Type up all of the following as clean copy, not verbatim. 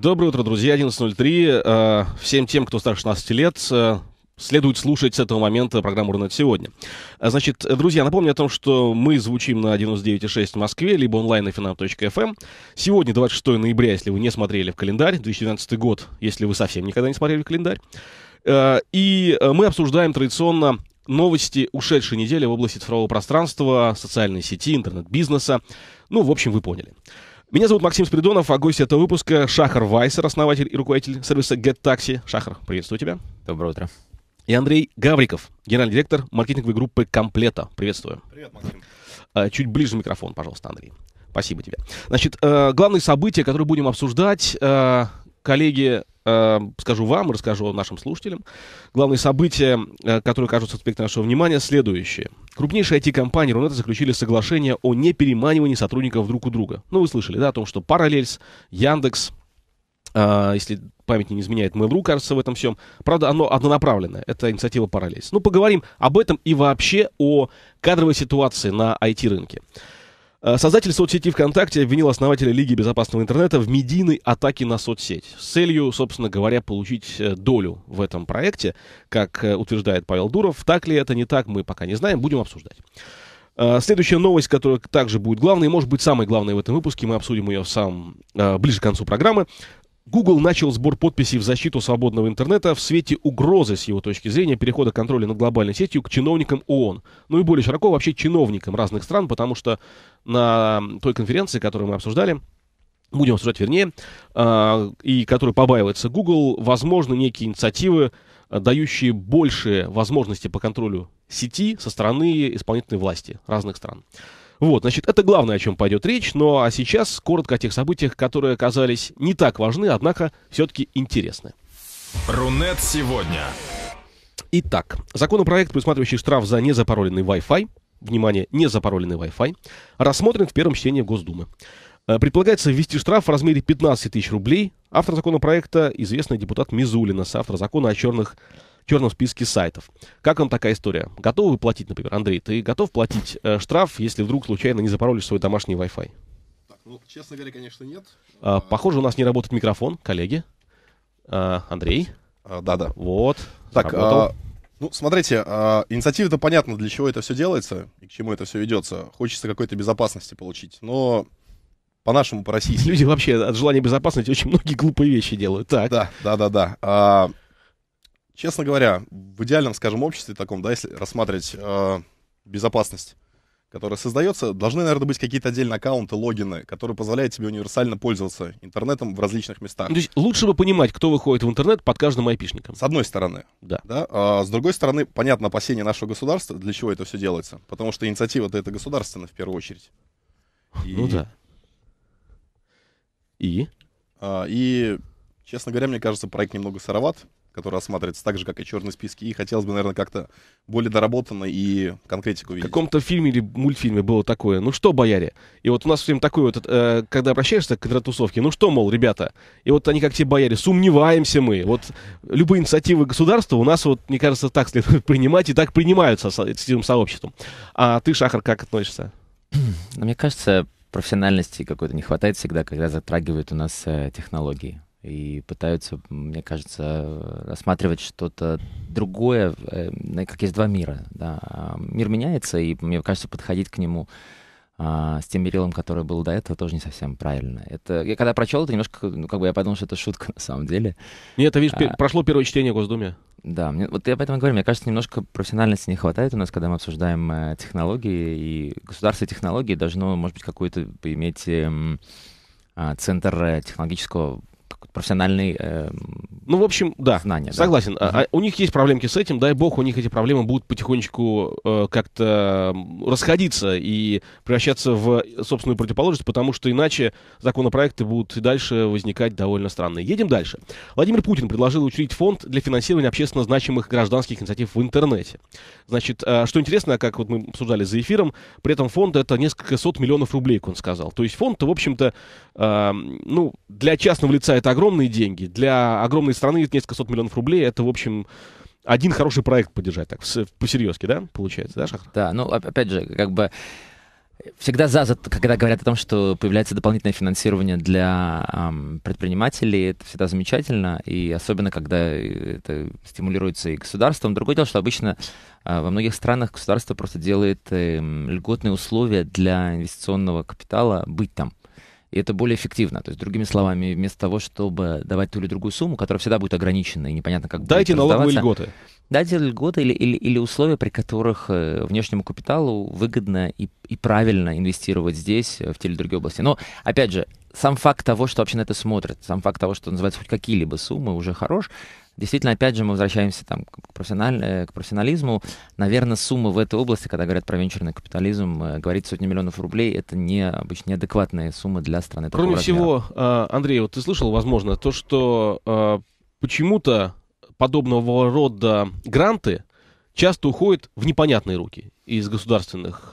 Доброе утро, друзья. 11.03. Всем тем, кто старше 16 лет, следует слушать с этого момента программу «Рунет сегодня». Значит, друзья, напомню о том, что мы звучим на 99.6 в Москве, либо онлайн на finam.fm. Сегодня 26 ноября, если вы не смотрели в календарь, 2012 год, если вы совсем никогда не смотрели в календарь. И мы обсуждаем традиционно новости ушедшей недели в области цифрового пространства, социальной сети, интернет-бизнеса. Ну, в общем, вы поняли. Меня зовут Максим Спиридонов, а гость этого выпуска Шахар Вайсер, основатель и руководитель сервиса GetTaxi. Шахар, приветствую тебя. Доброе утро. И Андрей Гавриков, генеральный директор маркетинговой группы «Комплето». Приветствую. Привет, Максим. Чуть ближе микрофон, пожалуйста, Андрей. Спасибо тебе. Значит, главные события, которые будем обсуждать, коллеги, скажу вам и расскажу нашим слушателям. Главные события, которые кажутся в аспекте нашего внимания, следующие. Крупнейшие IT-компании Рунета заключили соглашение о непереманивании сотрудников друг у друга. Ну, вы слышали, да, о том, что Parallels, Яндекс, если память не изменяет, Mail.ru, кажется, в этом всем. Правда, оно однонаправленное. Это инициатива Parallels. Ну, поговорим об этом и вообще о кадровой ситуации на IT-рынке. Создатель соцсети ВКонтакте обвинил основателя Лиги Безопасного Интернета в медийной атаке на соцсеть с целью, собственно говоря, получить долю в этом проекте, как утверждает Павел Дуров. Так ли это, не так, мы пока не знаем, будем обсуждать. Следующая новость, которая также будет главной, может быть, самой главной в этом выпуске, мы обсудим ее ближе к концу программы. Google начал сбор подписей в защиту свободного интернета в свете угрозы, с его точки зрения, перехода контроля над глобальной сетью к чиновникам ООН. Ну и более широко вообще чиновникам разных стран, потому что на той конференции, которую мы обсуждали, будем обсуждать вернее, и которой побаивается Google, возможно, некие инициативы, дающие больше возможностей по контролю сети со стороны исполнительной власти разных стран. Вот, значит, это главное, о чем пойдет речь, но а сейчас коротко о тех событиях, которые оказались не так важны, однако все-таки интересны. Рунет сегодня. Итак, законопроект, предусматривающий штраф за незапароленный Wi-Fi, внимание, незапароленный Wi-Fi, рассмотрен в первом чтении в Госдуме. Предполагается ввести штраф в размере 15 тысяч рублей. Автор законопроекта – известный депутат Мизулина, соавтор закона о черном списке сайтов. Как вам такая история? Готовы вы платить, например, Андрей? Ты готов платить штраф, если вдруг случайно не запаролишь свой домашний Wi-Fi? Так, ну, честно говоря, конечно, нет. Похоже, у нас не работает микрофон, коллеги. Андрей? Да-да. Вот. Так, ну, смотрите, инициатива-то понятно, для чего это все делается и к чему это все ведется. Хочется какой-то безопасности получить, но... По-нашему, по-российски. Люди вообще от желания безопасности очень многие глупые вещи делают. Так. Да. Честно говоря, в идеальном, скажем, обществе таком, да, если рассматривать безопасность, которая создается, должны, наверное, быть какие-то отдельные аккаунты, логины, которые позволяют тебе универсально пользоваться интернетом в различных местах. То есть лучше бы понимать, кто выходит в интернет под каждым айпишником. С одной стороны. Да. С другой стороны, понятно, опасения нашего государства, для чего это все делается. Потому что инициатива-то это государственная в первую очередь. И... Ну да. И, честно говоря, мне кажется, проект немного сыроват, который рассматривается так же, как и черные списки, и хотелось бы, наверное, как-то более доработанно и конкретику видеть. В каком-то фильме или мультфильме было такое, ну что, бояре, и вот у нас всем такое, вот, когда обращаешься к интернет-тусовке, ну что, мол, ребята, и вот они как те бояре, сомневаемся мы, вот любые инициативы государства у нас, вот, мне кажется, так следует принимать, и так принимаются этим сообществом. А ты, Шахар, как относишься? Мне кажется... Профессиональности какой-то не хватает всегда, когда затрагивают у нас технологии. И пытаются, мне кажется, рассматривать что-то другое, как есть два мира. Да. Мир меняется, и, мне кажется, подходить к нему с тем мерилом, которое было до этого, тоже не совсем правильно. Это, я когда прочел это, немножко, ну, как бы я подумал, что это шутка на самом деле. Нет, это, видишь, прошло первое чтение в Госдуме. Да, вот я поэтому говорю, мне кажется, немножко профессиональности не хватает у нас, когда мы обсуждаем технологии, и государство технологий должно, может быть, какой-то иметь центр технологического, профессиональный ну, в общем, да, знания. Согласен. Да? У них есть проблемки с этим, дай бог, у них эти проблемы будут потихонечку как-то расходиться и превращаться в собственную противоположность, потому что иначе законопроекты будут и дальше возникать довольно странные. Едем дальше. Владимир Путин предложил учредить фонд для финансирования общественно значимых гражданских инициатив в интернете. Значит, что интересно, как вот мы обсуждали за эфиром, при этом фонд — это несколько сот миллионов рублей, как он сказал. То есть фонд, в общем-то, ну, для частного лица это огромные деньги, для огромной страны несколько сот миллионов рублей, это, в общем, один хороший проект поддержать, так, по-серьезки, да, получается, да, Шахар? Да, ну, опять же, как бы Всегда за, когда говорят о том, что появляется дополнительное финансирование для предпринимателей, это всегда замечательно, и особенно, когда это стимулируется и государством. Другое дело, что обычно во многих странах государство просто делает льготные условия для инвестиционного капитала быть там. И это более эффективно. То есть, другими словами, вместо того, чтобы давать ту или другую сумму, которая всегда будет ограничена и непонятно, как будет раздаваться. Дайте налоговые льготы. Дайте льготы или условия, при которых внешнему капиталу выгодно и правильно инвестировать здесь, в те или другие области. Но, опять же, сам факт того, что вообще на это смотрят, сам факт того, что называется хоть какие-либо суммы, уже хорош. Действительно, опять же, мы возвращаемся там, к профессионализму. Наверное, суммы в этой области, когда говорят про венчурный капитализм, говорить сотни миллионов рублей, это не, обычно неадекватные суммы для страны. Кроме всего, Андрей, вот ты слышал, возможно, то, что почему-то подобного рода гранты часто уходят в непонятные руки из государственных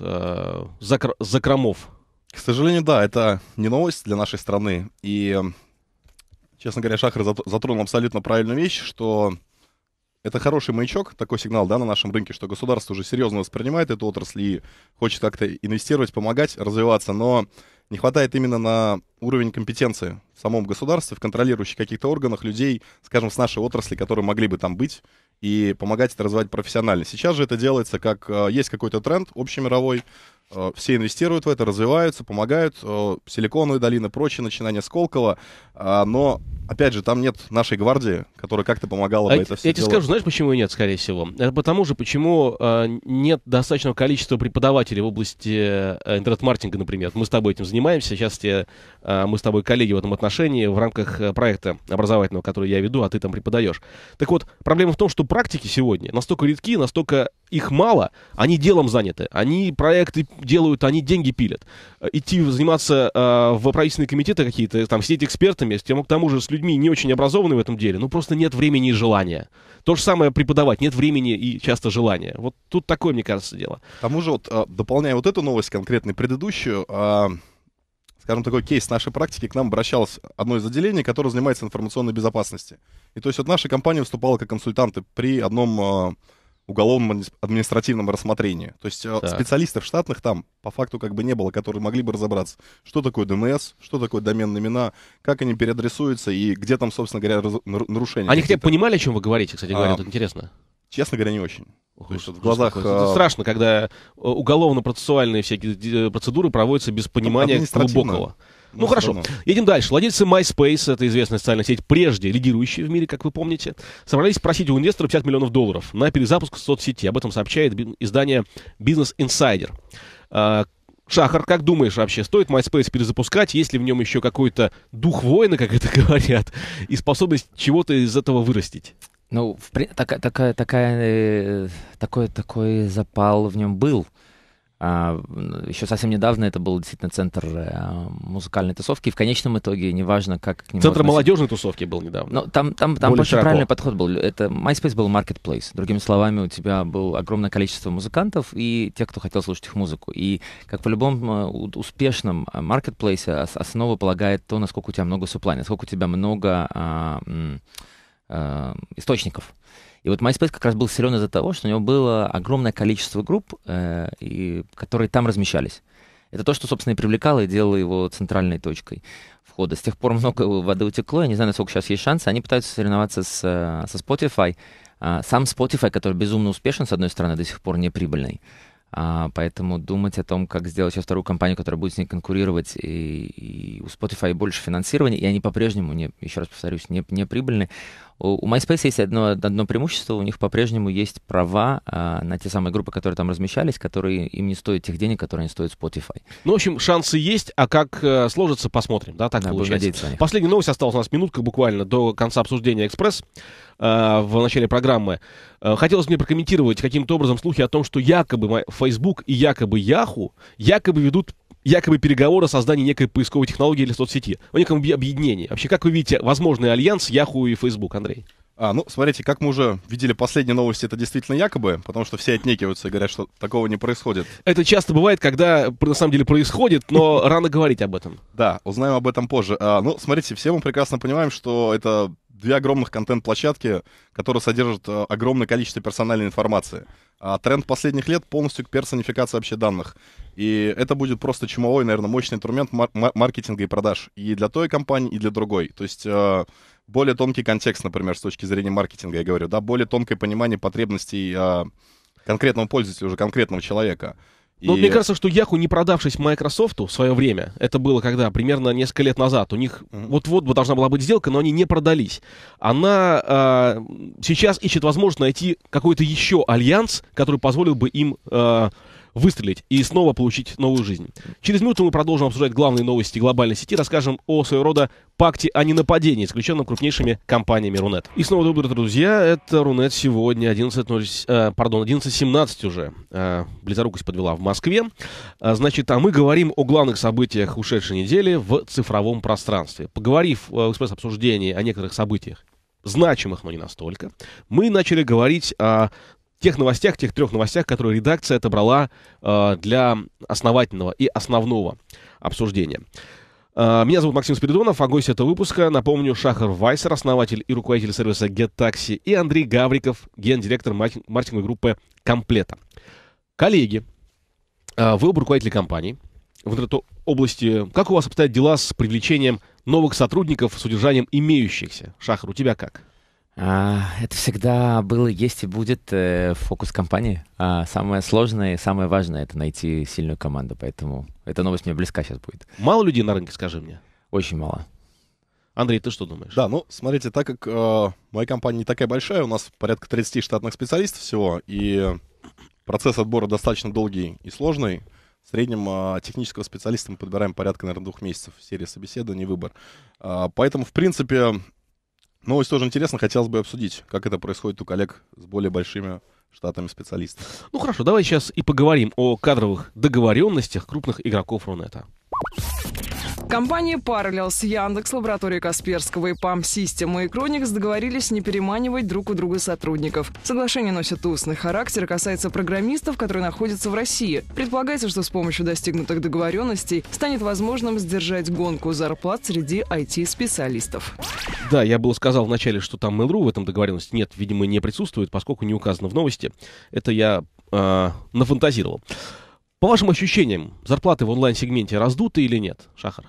закромов. К сожалению, да, это не новость для нашей страны. И... Честно говоря, Шахар затронул абсолютно правильную вещь, что это хороший маячок, такой сигнал, да, на нашем рынке, что государство уже серьезно воспринимает эту отрасль и хочет как-то инвестировать, помогать, развиваться, но не хватает именно на уровень компетенции в самом государстве, в контролирующих каких-то органах людей, скажем, с нашей отрасли, которые могли бы там быть и помогать это развивать профессионально. Сейчас же это делается как есть какой-то тренд общемировой, все инвестируют в это, развиваются, помогают. Силиконовая долина, прочие начинания Сколково. Но, опять же, там нет нашей гвардии, которая как-то помогала бы это все Я тебе скажу, знаешь, почему и нет, скорее всего? Это потому же, почему нет достаточного количества преподавателей в области интернет-маркетинга, например. Мы с тобой этим занимаемся. Сейчас мы с тобой коллеги в этом отношении в рамках проекта образовательного, который я веду, а ты там преподаешь. Так вот, проблема в том, что практики сегодня настолько редки, настолько их мало, они делом заняты, они проекты делают, они деньги пилят. Идти заниматься в правительственные комитеты какие-то, там, сидеть экспертами, к тому же с людьми не очень образованными в этом деле, ну, просто нет времени и желания. То же самое преподавать, нет времени и часто желания. Вот тут такое, мне кажется, дело. К тому же, вот, дополняя вот эту новость, конкретно предыдущую, скажем, такой кейс нашей практики, к нам обращалось одно из отделений, которое занимается информационной безопасностью. И то есть вот наша компания выступала как консультанты при одном... уголовном административном рассмотрении. То есть так. Специалистов штатных там по факту как бы не было, которые могли бы разобраться, что такое ДМС, что такое доменные имена, как они переадресуются и где там, собственно говоря, нарушения. Они хотя бы понимали, о чем вы говорите, кстати говоря, тут интересно. Честно говоря, не очень. В глазах... Это страшно, когда уголовно-процессуальные всякие процедуры проводятся без понимания глубокого. Ну хорошо, едем дальше. Владельцы MySpace, это известная социальная сеть, прежде лидирующая в мире, как вы помните, собрались просить у инвестора $50 миллионов на перезапуск соцсети. Об этом сообщает издание Business Insider. Шахар, как думаешь вообще, стоит MySpace перезапускать, есть ли в нем еще какой-то дух воина, как это говорят, и способность чего-то из этого вырастить? Ну, такой запал в нем был. Еще совсем недавно это был действительно центр музыкальной тусовки. И в конечном итоге, неважно, как к нему относиться. Центр молодежной тусовки был недавно. Но там очень правильный подход был. Это MySpace был marketplace. Другими словами, у тебя было огромное количество музыкантов и тех, кто хотел слушать их музыку. И как в любом успешном маркетплейсе, основа полагает то, насколько у тебя много supply, насколько у тебя много источников. И вот MySpace как раз был силен из-за того, что у него было огромное количество групп, которые там размещались. Это то, что, собственно, и привлекало и делало его центральной точкой входа. С тех пор много воды утекло, я не знаю, насколько сейчас есть шансы. Они пытаются соревноваться со Spotify. Сам Spotify, который безумно успешен, с одной стороны, до сих пор не прибыльный. Поэтому думать о том, как сделать еще вторую компанию, которая будет с ней конкурировать, и у Spotify больше финансирования, и они по-прежнему, еще раз повторюсь, не прибыльны. У MySpace есть одно преимущество, у них по-прежнему есть права на те самые группы, которые там размещались, которые им не стоят тех денег, которые не стоят Spotify. Ну, в общем, шансы есть, а как сложится, посмотрим, да, так получается. Последняя новость, осталась у нас минутка буквально до конца обсуждения «Экспресс» в начале программы. Хотелось мне прокомментировать каким-то образом слухи о том, что якобы Facebook и якобы Yahoo ведут переговоры о создании некой поисковой технологии или соцсети, о неком объединении. Вообще, как вы видите, возможный альянс Yahoo и Facebook, Андрей? Ну, смотрите, как мы уже видели последние новости, это действительно якобы, потому что все отнекиваются и говорят, что такого не происходит. Это часто бывает, когда на самом деле происходит, но рано говорить об этом. Да, узнаем об этом позже. Ну, смотрите, все мы прекрасно понимаем, что это две огромных контент-площадки, которые содержат огромное количество персональной информации. А тренд последних лет полностью к персонификации вообще данных. И это будет просто чумовой, наверное, мощный инструмент маркетинга и продаж. И для той компании, и для другой. То есть более тонкий контекст, например, с точки зрения маркетинга, я говорю, да, более тонкое понимание потребностей конкретного пользователя, уже конкретного человека. Ну, мне кажется, что Yahoo, не продавшись Microsoft в свое время, это было когда? Примерно несколько лет назад. У них вот-вот должна была быть сделка, но они не продались. Она сейчас ищет возможность найти какой-то еще альянс, который позволил бы им выстрелить и снова получить новую жизнь. Через минуту мы продолжим обсуждать главные новости глобальной сети, расскажем о своего рода пакте о ненападении, заключенном крупнейшими компаниями Рунет. И снова добрый день, друзья, это Рунет сегодня, 11:17 уже. Близорукость подвела в Москве. Значит, а мы говорим о главных событиях ушедшей недели в цифровом пространстве. Поговорив в экспресс-обсуждении о некоторых событиях, значимых, но не настолько, мы начали говорить о тех новостях, тех трех новостях, которые редакция отобрала для основательного и основного обсуждения. Меня зовут Максим Спиридонов, а гость этого выпуска, напомню, Шахар Вайсер, основатель и руководитель сервиса GetTaxi, и Андрей Гавриков, гендиректор маркетинговой группы «Комплето». Коллеги, вы оба руководители компаний в интернет-области. Как у вас обстоят дела с привлечением новых сотрудников, с удержанием имеющихся? Шахар, у тебя как? Это всегда было, есть и будет фокус компании. Самое сложное и самое важное — это найти сильную команду, поэтому эта новость мне близка сейчас будет. Мало людей на рынке, скажи мне? Очень мало. Андрей, ты что думаешь? Да, ну, смотрите, так как моя компания не такая большая, у нас порядка 30 штатных специалистов всего, и процесс отбора достаточно долгий и сложный. В среднем технического специалиста мы подбираем порядка, наверное, 2 месяцев, серия собеседований, выбор. Поэтому, в принципе... Новость тоже интересна, хотелось бы обсудить, как это происходит у коллег с более большими штатами специалистов. Ну хорошо, давай сейчас и поговорим о кадровых договоренностях крупных игроков Рунета. Компании Parallels, Яндекс, Лаборатория Касперского и Pam система и Кроникс договорились не переманивать друг у друга сотрудников. Соглашение носит устный характер и касается программистов, которые находятся в России. Предполагается, что с помощью достигнутых договоренностей станет возможным сдержать гонку зарплат среди IT-специалистов. Да, я было сказал вначале, что там Mail.ru в этом договоренности нет, видимо, не присутствует, поскольку не указано в новости. Это я нафантазировал. По вашим ощущениям, зарплаты в онлайн-сегменте раздуты или нет, Шахар?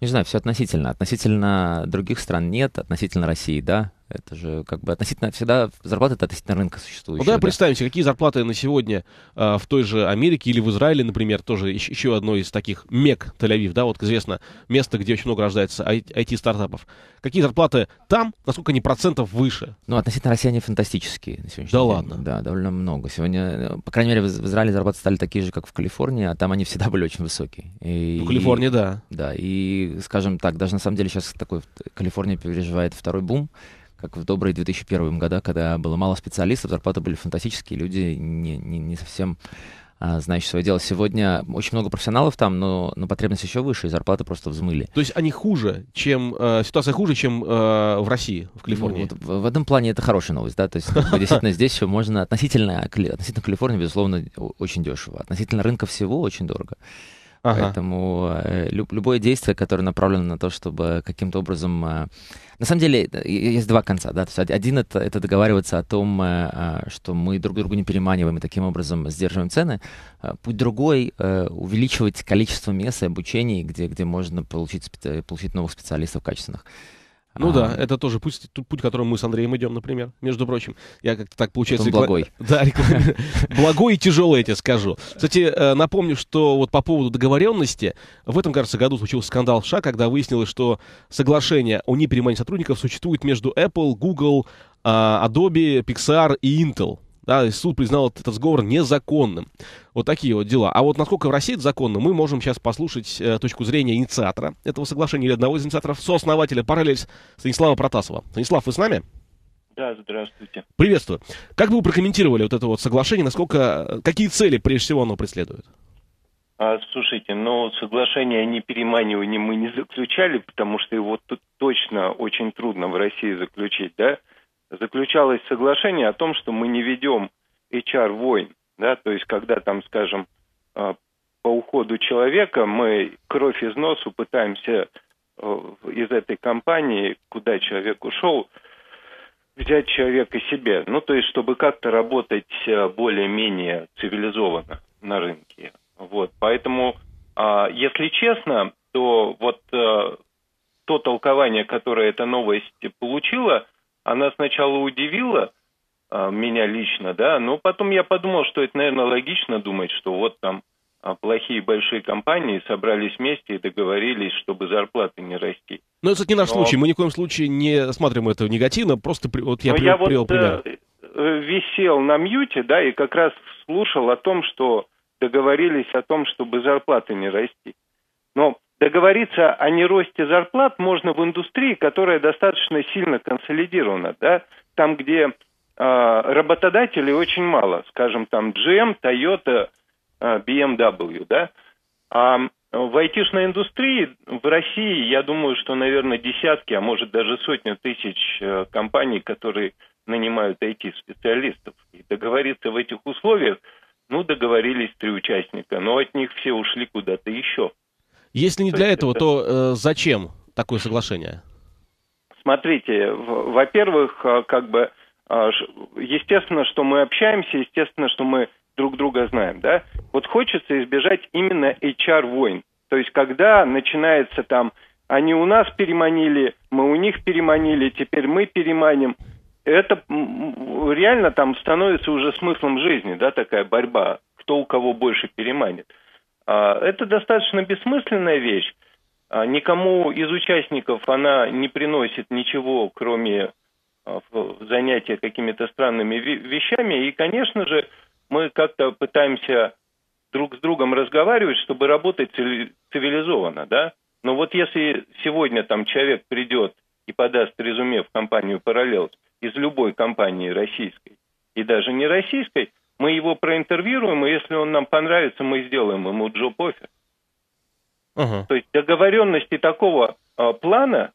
Не знаю, все относительно. Относительно других стран нет, относительно России, да. Это же как бы относительно всегда зарплаты это относительно рынка существующего. Ну да, представим себе, какие зарплаты на сегодня в той же Америке или в Израиле, например, тоже еще одно из таких мек Тель-Авив, да, вот известно место, где очень много рождается IT-стартапов. Какие зарплаты там, насколько они процентов выше? Ну, относительно России они фантастические на сегодняшний день. Да ладно? Да, довольно много. Сегодня, по крайней мере, в Израиле зарплаты стали такие же, как в Калифорнии, а там они всегда были очень высокие. В Калифорнии, да. Да, и, скажем так, даже на самом деле сейчас такой Калифорния переживает второй бум, как в добрые 2001 года, когда было мало специалистов, зарплаты были фантастические, люди не совсем знающие свое дело. Сегодня очень много профессионалов там, но потребность еще выше, и зарплаты просто взмыли. То есть они хуже, чем ситуация хуже, чем в России, в Калифорнии? Ну, вот, в этом плане это хорошая новость, да, то есть действительно здесь все можно относительно Калифорнии, безусловно, очень дешево, относительно рынка всего очень дорого. Ага. Поэтому любое действие, которое направлено на то, чтобы каким-то образом... На самом деле есть два конца. Да? То есть один — это договариваться о том, что мы друг другу не переманиваем и таким образом сдерживаем цены. Путь другой — увеличивать количество мест и обучений, где можно получить новых специалистов качественных. Ну да, это тоже путь, которым мы с Андреем идем, например, между прочим. Я как-то так, получается... Благой. Да, благой и тяжелый, я тебе скажу. Кстати, напомню, что вот по поводу договоренности, в этом, кажется, году случился скандал в США, когда выяснилось, что соглашение о непереманивании сотрудников существует между Apple, Google, Adobe, Pixar и Intel. Да, и суд признал этот сговор незаконным. Вот такие вот дела. А вот насколько в России это законно, мы можем сейчас послушать точку зрения инициатора этого соглашения или одного из инициаторов, сооснователя Parallels Станислава Протасова. Станислав, вы с нами? Да, здравствуйте. Приветствую. Как бы вы прокомментировали вот это вот соглашение, насколько, какие цели прежде всего оно преследует? Слушайте, но соглашение о непереманивании мы не заключали, потому что его тут точно очень трудно в России заключить, да? Заключалось соглашение о том, что мы не ведем HR-войн, да, то есть когда там, скажем, по уходу человека мы кровь из носу пытаемся из этой компании, куда человек ушел, взять человека себе. Ну, то есть, чтобы как-то работать более-менее цивилизованно на рынке. Вот. Поэтому, если честно, то вот то толкование, которое эта новость получила, она сначала удивила меня лично, да, но потом я подумал, что это, наверное, логично думать, что вот там плохие большие компании собрались вместе и договорились, чтобы зарплаты не расти. Но это, кстати, не наш случай. Мы ни в коем случае не смотрим это негативно. Просто вот я привел пример. Висел на мьюте, да, и как раз слушал о том, что договорились о том, чтобы зарплаты не расти. Но договориться о неросте зарплат можно в индустрии, которая достаточно сильно консолидирована, да, там, где работодателей очень мало, скажем, там GM, Toyota, BMW, да, а в айтишной индустрии в России, я думаю, что, наверное, десятки, а может даже сотни тысяч компаний, которые нанимают IT-специалистов. И договориться в этих условиях, ну, договорились 3 участника, но от них все ушли куда-то еще. Если не для этого, то зачем такое соглашение? Смотрите, во-первых, как бы, естественно, что мы общаемся, естественно, что мы друг друга знаем, да, вот хочется избежать именно HR-войн, то есть когда начинается там, они у нас переманили, мы у них переманили, теперь мы переманим, это реально там становится уже смыслом жизни, да, такая борьба, кто у кого больше переманит. Это достаточно бессмысленная вещь, никому из участников она не приносит ничего, кроме занятия какими-то странными вещами, и, конечно же, мы как-то пытаемся друг с другом разговаривать, чтобы работать цивилизованно, да? Но вот если сегодня там человек придет и подаст резюме в компанию Parallels из любой компании российской и даже не российской, мы его проинтервьюируем, и если он нам понравится, мы сделаем ему джоб-оффер. Uh-huh. То есть договоренности такого плана,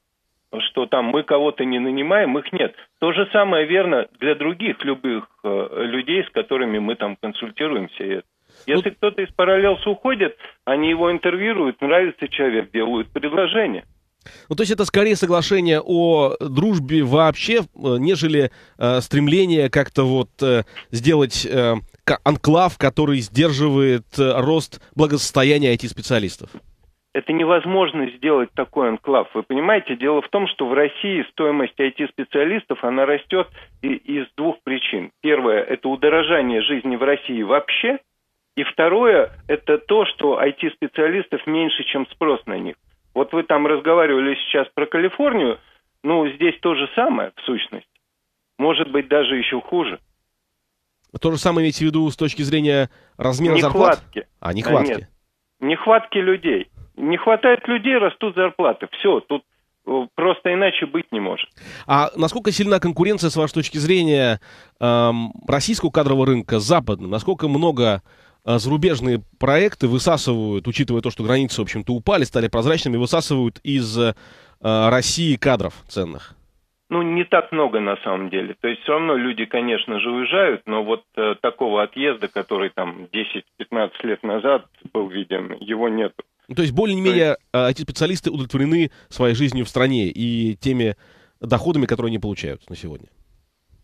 что там мы кого-то не нанимаем, их нет. То же самое верно для других любых людей, с которыми мы там консультируемся. Если кто-то из Parallels уходит, они его интервьюируют, нравится человек, делают предложение. Ну, то есть это скорее соглашение о дружбе вообще, нежели стремление как-то вот сделать анклав, который сдерживает рост благосостояния IT-специалистов. Это невозможно сделать такой анклав. Вы понимаете, дело в том, что в России стоимость IT-специалистов, она растет из 2 причин. Первое, это удорожание жизни в России вообще. И второе, это то, что IT-специалистов меньше, чем спрос на них. Вот вы там разговаривали сейчас про Калифорнию, ну, здесь то же самое, в сущности. Может быть, даже еще хуже. То же самое имеете в виду с точки зрения размера зарплат? Нехватки. Нет, нехватки людей. Не хватает людей, растут зарплаты. Все, тут просто иначе быть не может. А насколько сильна конкуренция, с вашей точки зрения, российского кадрового рынка с западным? Насколько много зарубежные проекты высасывают, учитывая то, что границы, в общем-то, упали, стали прозрачными, высасывают из России кадров ценных? Ну, не так много на самом деле. То есть все равно люди, конечно же, уезжают, но вот такого отъезда, который там 10-15 лет назад был виден, его нету. То есть более-менее IT-специалисты удовлетворены своей жизнью в стране и теми доходами, которые они получают на сегодня.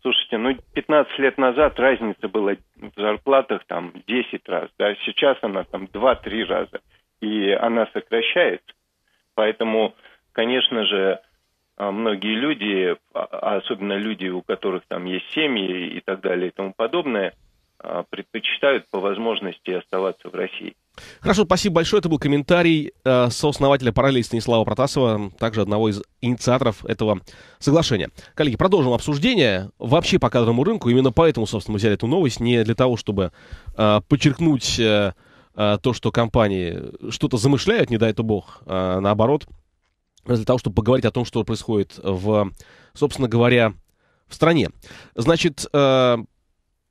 Слушайте, ну 15 лет назад разница была в зарплатах там 10 раз, да, сейчас она там 2-3 раза, и она сокращается. Поэтому, конечно же, многие люди, особенно люди, у которых там есть семьи и так далее и тому подобное, предпочитают по возможности оставаться в России. Хорошо, спасибо большое. Это был комментарий сооснователя Parallels Станислава Протасова, также одного из инициаторов этого соглашения. Коллеги, продолжим обсуждение вообще по кадровому рынку. Именно поэтому, собственно, мы взяли эту новость. Не для того, чтобы подчеркнуть то, что компании что-то замышляют, не дай это бог, наоборот. Для того, чтобы поговорить о том, что происходит в, собственно говоря, в стране. Значит,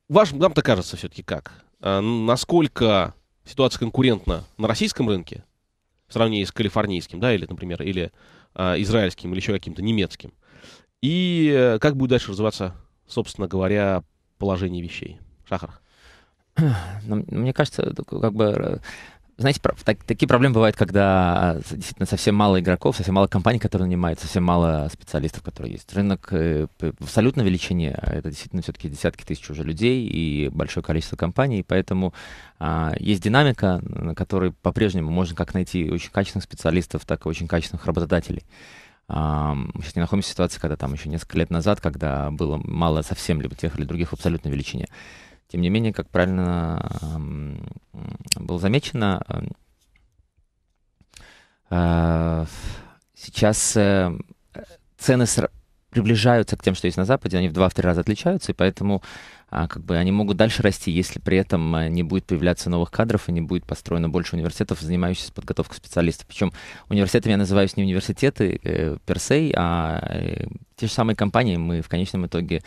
вам-то кажется все-таки как? Насколько ситуация конкурентна на российском рынке в сравнении с калифорнийским, да, или, например, или израильским, или еще каким-то немецким? И как будет дальше развиваться, собственно говоря, положение вещей? Шахар? Мне кажется, как бы знаете, такие проблемы бывают, когда действительно совсем мало игроков, совсем мало компаний, которые нанимают, совсем мало специалистов, которые есть. Рынок в абсолютной величине, это действительно все-таки десятки тысяч уже людей и большое количество компаний, и поэтому есть динамика, на которой по-прежнему можно как найти очень качественных специалистов, так и очень качественных работодателей. Мы сейчас не находимся в ситуации, когда там еще несколько лет назад, когда было мало совсем либо тех или других в абсолютной величине. Тем не менее, как правильно было замечено, сейчас цены приближаются к тем, что есть на Западе, они в 2-3 раза отличаются, и поэтому как бы они могут дальше расти, если при этом не будет появляться новых кадров и не будет построено больше университетов, занимающихся подготовкой специалистов. Причем университетами я называю не университеты персей, а те же самые компании мы в конечном итоге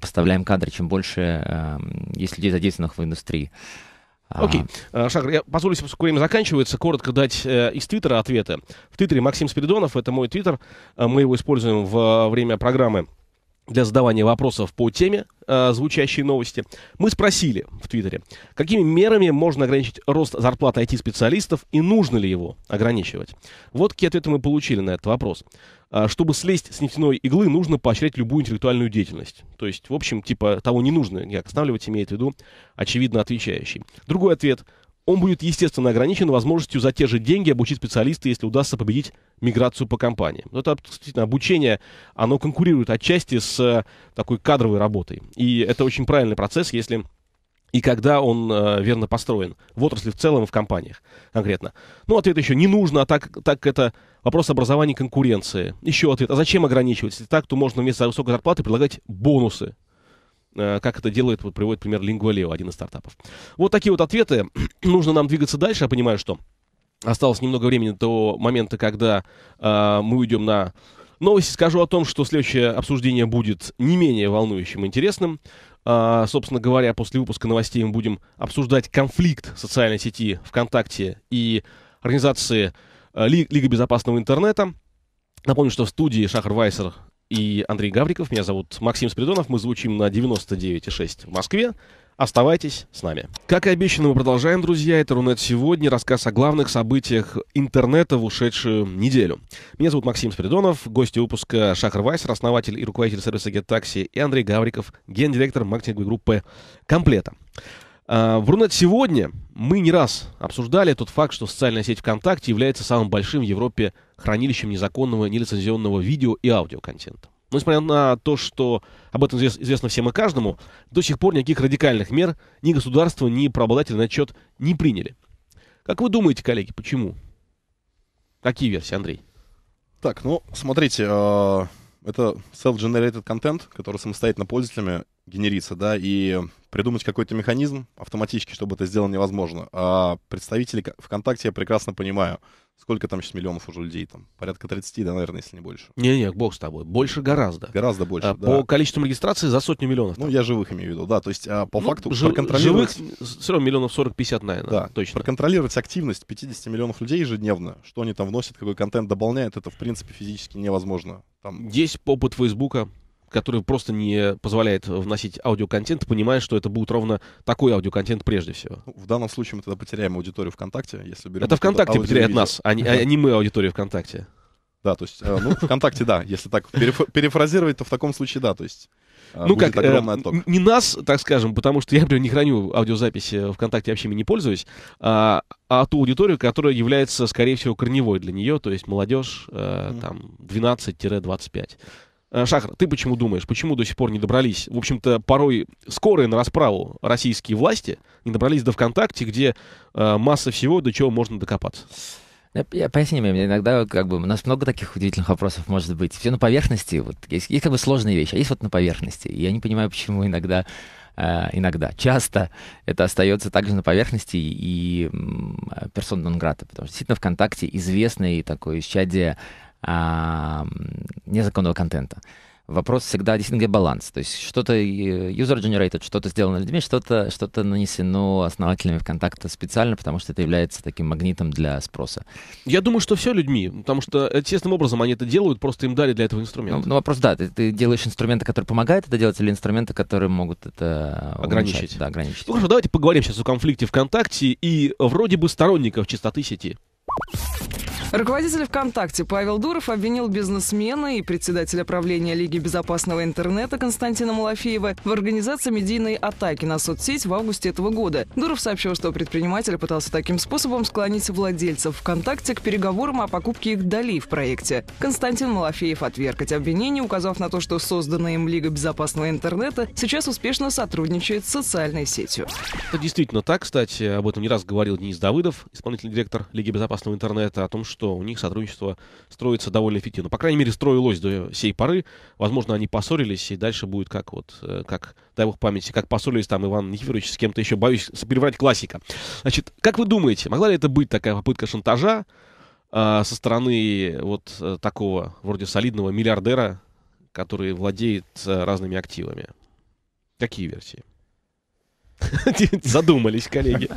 поставляем кадры, чем больше есть людей, задействованных в индустрии. Окей. Шахар, я позволю себе, поскольку время заканчивается, коротко дать из Твиттера ответы. В Твиттере Максим Спиридонов, это мой Твиттер, мы его используем во время программы для задавания вопросов по теме звучащей новости. Мы спросили в Твиттере, какими мерами можно ограничить рост зарплат IT-специалистов и нужно ли его ограничивать. Вот какие ответы мы получили на этот вопрос. Чтобы слезть с нефтяной иглы, нужно поощрять любую интеллектуальную деятельность. То есть, в общем, типа того не нужно не останавливать, имеет в виду очевидно отвечающий. Другой ответ. Он будет, естественно, ограничен возможностью за те же деньги обучить специалиста, если удастся победить миграцию по компании. Но это действительно обучение, оно конкурирует отчасти с такой кадровой работой. И это очень правильный процесс, если и когда он верно построен в отрасли в целом и в компаниях конкретно. Ну, ответ еще не нужно, а так это вопрос образования конкуренции. Еще ответ, а зачем ограничивать? Если так, то можно вместо высокой зарплаты предлагать бонусы. Как это делает, вот приводит пример LinguaLeo, один из стартапов. Вот такие вот ответы. Нужно нам двигаться дальше. Я понимаю, что осталось немного времени до момента, когда мы уйдем на новости. Скажу о том, что следующее обсуждение будет не менее волнующим и интересным. Собственно говоря, после выпуска новостей мы будем обсуждать конфликт социальной сети ВКонтакте и организации Лига Безопасного Интернета. Напомню, что в студии Шахар Вайсер и Андрей Гавриков. Меня зовут Максим Спиридонов. Мы звучим на 99,6 в Москве. Оставайтесь с нами. Как и обещано, мы продолжаем, друзья. Это «Рунет сегодня». Рассказ о главных событиях интернета в ушедшую неделю. Меня зовут Максим Спиридонов. Гости выпуска Шахар Вайсер, основатель и руководитель сервиса GetTaxi, и Андрей Гавриков, гендиректор маркетинговой группы «Комплето». В «Рунет сегодня» мы не раз обсуждали тот факт, что социальная сеть ВКонтакте является самым большим в Европе хранилищем незаконного, нелицензионного видео и аудиоконтента. Но, несмотря на то, что об этом известно всем и каждому, до сих пор никаких радикальных мер ни государство, ни правообладатели на этот счет не приняли. Как вы думаете, коллеги, почему? Какие версии, Андрей? Так, ну, смотрите, это self-generated content, который самостоятельно пользователями генерится, да, и придумать какой-то механизм автоматически, чтобы это сделано, невозможно. А представители ВКонтакте, я прекрасно понимаю, сколько там сейчас миллионов уже людей, там, порядка 30, да, наверное, если не больше. Не-не, бог с тобой, больше гораздо. Гораздо больше, да. По количеству регистраций за сотню миллионов. Там. Ну, я живых имею в виду, да, то есть по факту проконтролировать... Живых все равно миллионов 40-50, наверное, да, точно. Проконтролировать активность 50 миллионов людей ежедневно, что они там вносят, какой контент дополняют, это, в принципе, физически невозможно. Там... Есть опыт Фейсбука, который просто не позволяет вносить аудиоконтент, понимая, что это будет ровно такой аудиоконтент прежде всего. В данном случае мы тогда потеряем аудиторию ВКонтакте. Если берем это ВКонтакте потеряет нас, а не мы аудиторию ВКонтакте. Да, то есть, ну, ВКонтакте, да, если так перефразировать, то в таком случае, да, то есть, ну как, не нас, так скажем, потому что я, например, не храню аудиозаписи ВКонтакте, вообще не пользуюсь, а ту аудиторию, которая является, скорее всего, корневой для нее, то есть молодежь, там, 12-25. Шахар, ты почему думаешь, почему до сих пор не добрались, в общем-то, порой скорые на расправу российские власти, не добрались до ВКонтакте, где масса всего, до чего можно докопаться? Я поясню, иногда как бы у нас много таких удивительных вопросов может быть. Все на поверхности, вот, есть как бы сложные вещи, а есть вот на поверхности. И я не понимаю, почему часто это остается также на поверхности и персона нон грата, потому что действительно ВКонтакте известный такой исчадие незаконного контента. вопрос всегда действительно, где баланс. То есть что-то user-generated, что-то сделано людьми, что-то нанесено основателями ВКонтакта специально, потому что это является таким магнитом для спроса. Я думаю, что все людьми, потому что естественным образом они это делают, просто им дали для этого инструмент. Ну вопрос, да, ты делаешь инструменты, которые помогают это делать, или инструменты, которые могут это ограничить. Да, ограничить. Ну хорошо, давайте поговорим сейчас о конфликте ВКонтакте и вроде бы сторонников чистоты сети. Руководитель ВКонтакте Павел Дуров обвинил бизнесмена и председателя правления Лиги Безопасного Интернета Константина Малофеева в организации медийной атаки на соцсеть в августе этого года. Дуров сообщил, что предприниматель пытался таким способом склонить владельцев ВКонтакте к переговорам о покупке их долей в проекте. Константин Малофеев отверг эти обвинения, указав на то, что созданная им Лига Безопасного Интернета сейчас успешно сотрудничает с социальной сетью. Это действительно так, кстати, об этом не раз говорил Денис Давыдов, исполнительный директор Лиги Безопасного Интернета, о том, что у них сотрудничество строится довольно эффективно. По крайней мере, строилось до сей поры. Возможно, они поссорились, и дальше будет как дай бог памяти, как поссорились там Иван Никифорович с кем-то еще, боюсь переврать классика. Значит, как вы думаете, могла ли это быть такая попытка шантажа со стороны вот такого вроде солидного миллиардера, который владеет разными активами? Какие версии? Задумались, коллеги.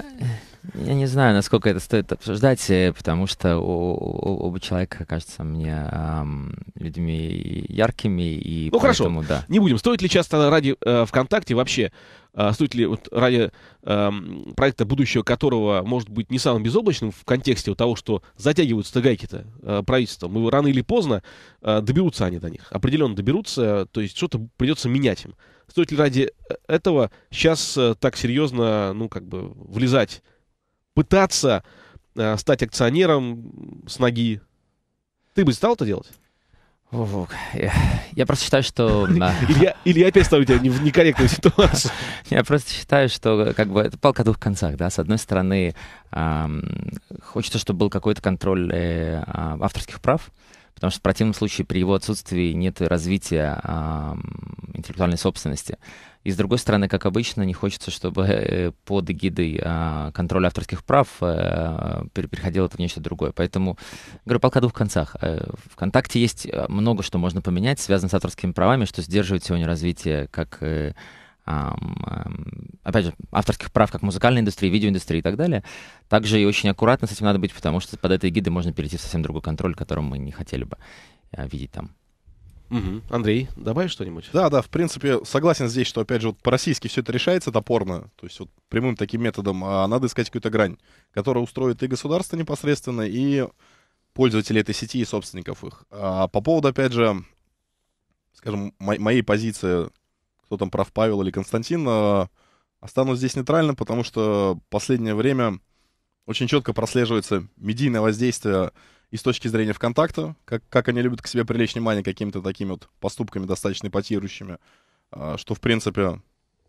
Я не знаю, насколько это стоит обсуждать, потому что оба человека кажутся мне людьми яркими. И ну поэтому, хорошо, да. Не будем. Стоит ли часто ради ВКонтакте вообще, стоит ли вот ради проекта, будущего которого может быть не самым безоблачным в контексте того, что затягиваются гайки-то правительством, и рано или поздно доберутся они до них. Определенно доберутся, то есть что-то придется менять им. Стоит ли ради этого сейчас так серьезно, ну, как бы, влезать, пытаться стать акционером с ноги? Ты бы стал это делать? Я просто считаю, что... Или я опять ставлю тебя в некорректную ситуацию? Я просто считаю, что как бы это палка о двух концах. Да? С одной стороны, хочется, чтобы был какой-то контроль авторских прав, потому что в противном случае при его отсутствии нет развития интеллектуальной собственности. И с другой стороны, как обычно, не хочется, чтобы под эгидой контроля авторских прав переходило это в нечто другое. Поэтому, говорю, палка о двух концах. ВКонтакте есть много, что можно поменять, связано с авторскими правами, что сдерживает сегодня развитие как... опять же, авторских прав как музыкальной индустрии, видеоиндустрии и так далее. Также и очень аккуратно с этим надо быть, потому что под этой эгидой можно перейти в совсем другой контроль, который мы не хотели бы видеть там. Угу. Андрей, добавишь что-нибудь? Да, в принципе, согласен здесь, что, опять же, вот по-российски все это решается топорно, то есть вот прямым таким методом, а надо искать какую-то грань, которая устроит и государство непосредственно, и пользователей этой сети, и собственников их. А по поводу, опять же, скажем, моей позиции, кто там прав, Павел или Константин, останусь здесь нейтральным, потому что в последнее время очень четко прослеживается медийное воздействие и с точки зрения ВКонтакта, как они любят к себе привлечь внимание какими-то такими вот поступками достаточно эпатирующими, что, в принципе,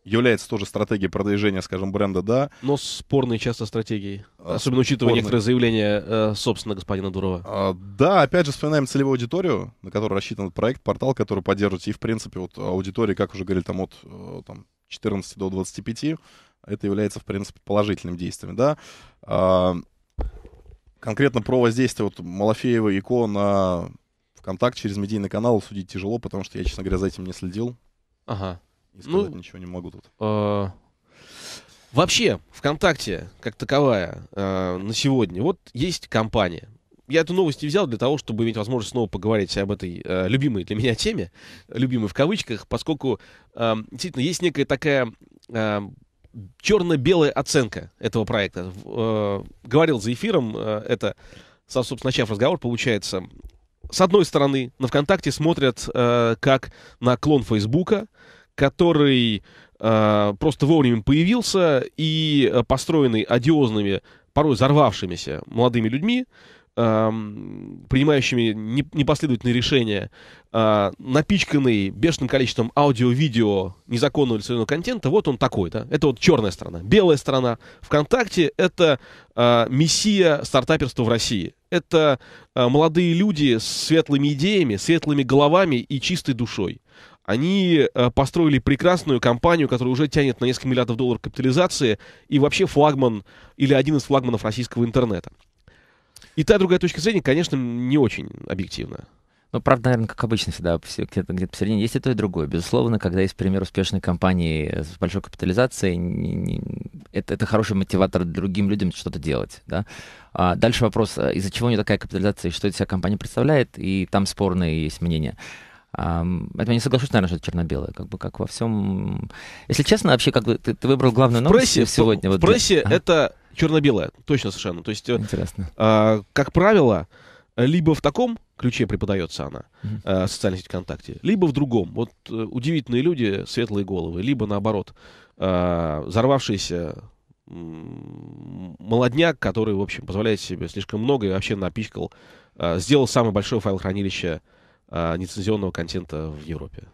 является тоже стратегией продвижения, скажем, бренда, да. Но спорной часто стратегией, особенно учитывая некоторые заявления, собственно, господина Дурова. Да, опять же, вспоминаем целевую аудиторию, на которую рассчитан этот проект, портал, который поддерживается, и, в принципе, вот аудитория, как уже говорили, там от 14 до 25, это является, в принципе, положительным действием, да. Конкретно про воздействие вот Малофеева и Ко на ВКонтакте через медийный канал судить тяжело, потому что я, честно говоря, за этим не следил. Ага. И сказать ничего не могу тут. Вообще, ВКонтакте, как таковая, на сегодня, вот есть компания. Я эту новость взял для того, чтобы иметь возможность снова поговорить об этой любимой для меня теме, любимой в кавычках, поскольку действительно есть некая такая... черно-белая оценка этого проекта. Говорил за эфиром, это, собственно, начав разговор, получается, с одной стороны, на ВКонтакте смотрят как на клон Фейсбука, который просто вовремя появился и построенный одиозными, порой взорвавшимися молодыми людьми, принимающими непоследовательные решения, напичканный бешеным количеством аудио-видео незаконного лицензионного контента, вот он такой, да? Это вот черная сторона. Белая сторона ВКонтакте — это мессия стартаперства в России. Это молодые люди с светлыми идеями, светлыми головами и чистой душой. Они построили прекрасную компанию, которая уже тянет на несколько миллиардов долларов капитализации и вообще флагман или один из флагманов российского интернета. И та другая точка зрения, конечно, не очень объективна. Ну, правда, наверное, как обычно всегда, где-то посередине. Есть и то, и другое. Безусловно, когда есть пример успешной компании с большой капитализацией, это хороший мотиватор другим людям что-то делать, да. А дальше вопрос, из-за чего у нее такая капитализация, и что из себя компания представляет, и там спорные есть мнения. Я не соглашусь, наверное, что это черно-белое, как бы как во всем. Если честно, вообще, как бы ты выбрал главную новость сегодня. В прессе это черно-белое, точно совершенно. То есть, интересно. Как правило, либо в таком ключе преподается она, социальная сеть ВКонтакте, либо в другом. Вот удивительные люди, светлые головы, либо наоборот, взорвавшиеся молодняк, который, в общем, позволяет себе слишком много и вообще напичкал, сделал самое большое файлохранилище нецензионного контента в Европе.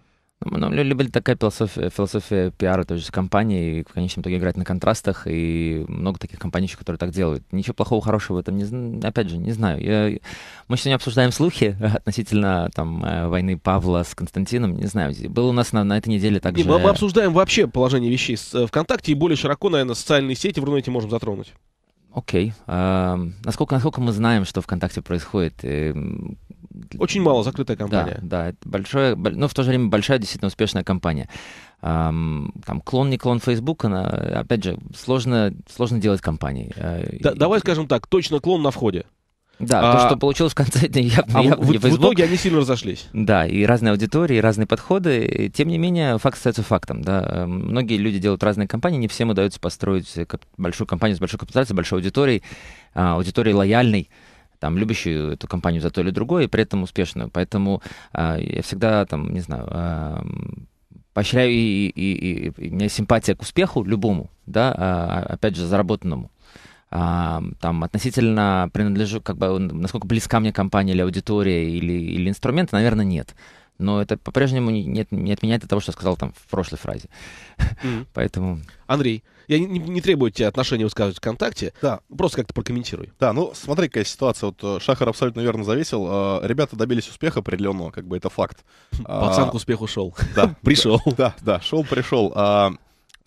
Ну, либо такая философия пиара той же компании, и в конечном итоге играть на контрастах, и много таких компаний, которые так делают. Ничего плохого, хорошего в этом, опять же, не знаю. Мы сегодня обсуждаем слухи относительно там, войны Павла с Константином, не знаю. Было у нас на этой неделе также... И мы обсуждаем вообще положение вещей ВКонтакте, и более широко, наверное, социальные сети в Рунете можем затронуть. Окей. Насколько мы знаем, что ВКонтакте происходит... Очень мало, закрытая компания. Да, это большое, но в то же время большая, действительно успешная компания. Там клон, не клон Facebook, опять же, сложно делать компании. Давай скажем так, точно клон на входе. Да, то, что получилось в конце, в итоге они сильно разошлись. Да, и разные аудитории, и разные подходы. И, тем не менее, факт остается фактом. Да. Многие люди делают разные компании, не всем удается построить большую компанию с большой капитализацией, большой аудиторией, аудиторией лояльной, там, любящую эту компанию за то или другое, и при этом успешную. Поэтому я всегда, там, не знаю, поощряю, и у меня симпатия к успеху любому, да, опять же, заработанному. Там, относительно принадлежу, как бы, насколько близка мне компания или аудитория, или инструменты, наверное, нет. Но это по-прежнему не отменяет от того, что я сказал там в прошлой фразе. Поэтому... Андрей, я не требую тебя отношения высказывать ВКонтакте. Да. Просто как-то прокомментируй. Да, ну смотри, какая ситуация. Вот Шахар абсолютно верно завесил. Ребята добились успеха определенного, как бы это факт. Пацан к успеху шел. Да. Пришел. Да, шел-пришел.